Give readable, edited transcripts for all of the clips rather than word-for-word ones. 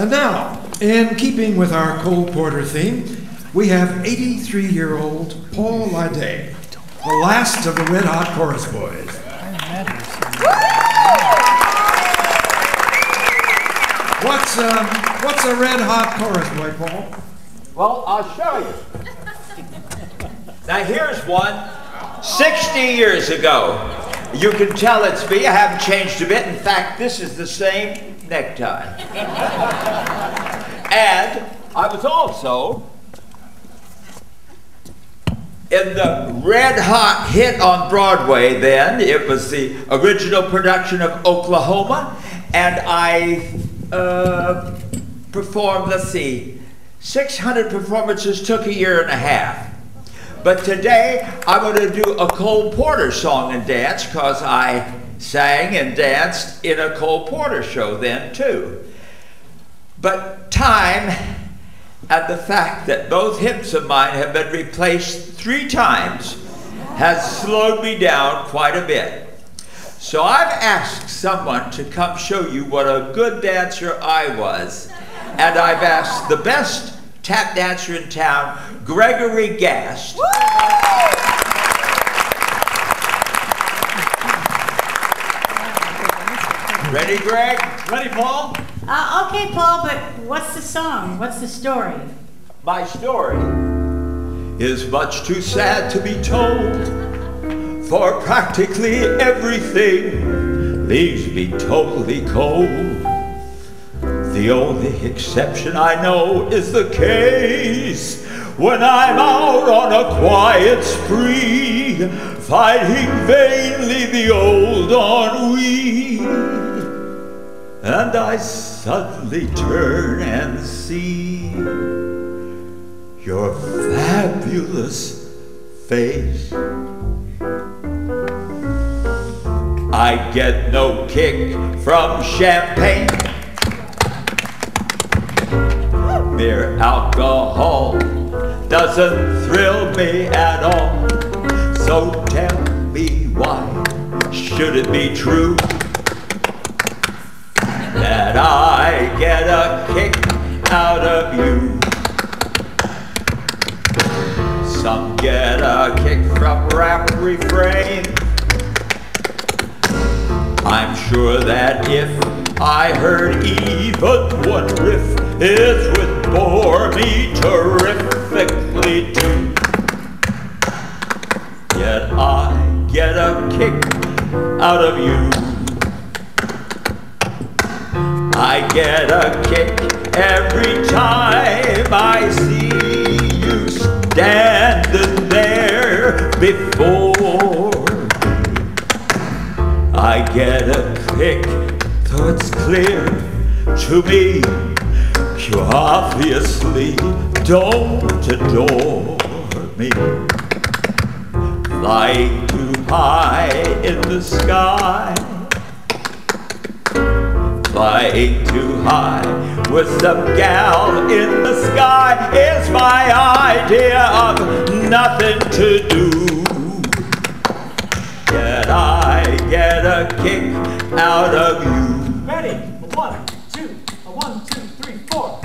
And now, in keeping with our Cole Porter theme, we have 83-year-old Paul Lyday, the last of the Red Hot Chorus Boys. What's a Red Hot Chorus Boy, Paul? Well, I'll show you. Now here's one. 60 years ago. You can tell it's me. I haven't changed a bit. In fact, this is the same necktie. And I was also in the red hot hit on Broadway then. It was the original production of Oklahoma, and I performed, let's see, 600 performances, took a year and a half. But today I'm going to do a Cole Porter song and dance, because I sang and danced in a Cole Porter show then too. But time and the fact that both hips of mine have been replaced 3 times has slowed me down quite a bit. So I've asked someone to come show you what a good dancer I was, and I've asked the best tap dancer in town, Gregory Gast. Woo! Ready, Greg? Ready, Paul? Okay, Paul, but what's the song? What's the story? My story is much too sad to be told, for practically everything leaves me totally cold. The only exception I know is the case when I'm out on a quiet spree, fighting vainly the old ennui. And I suddenly turn and see your fabulous face. I get no kick from champagne, mere alcohol doesn't thrill me at all. So tell me, why should it be true that I get a kick out of you? Some get a kick from rap refrain. I'm sure that if I heard even one riff, it would bore me terrifically too. Yet I get a kick out of you. I get a kick every time I see you standing there before me. I get a kick, though it's clear to me you obviously don't adore me. Flying too high in the sky, flying too high with some gal in the sky is my idea of nothing to do. Yet I get a kick out of you. Ready? 1, 2, 1, 2, 3, 4.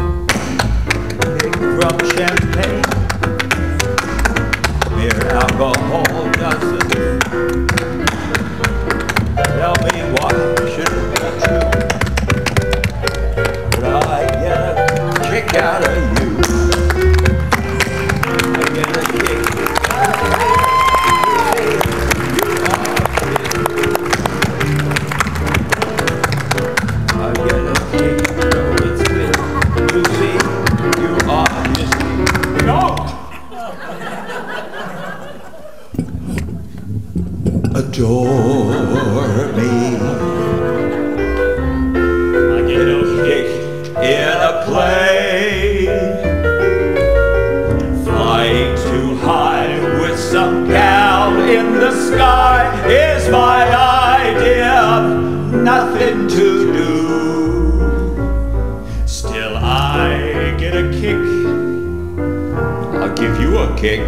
Kick from champagne, mere alcohol doesn't. Tell me why should it be true, but I get a kick out of you. I get a kick out of you. I get a kick, though it's clear to see you obviously don't adore me. Play, flying too high with some gal in the sky is my idea of nothing to do. Still I get a kick, I'll give you a kick,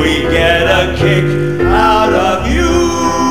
we get a kick out of you.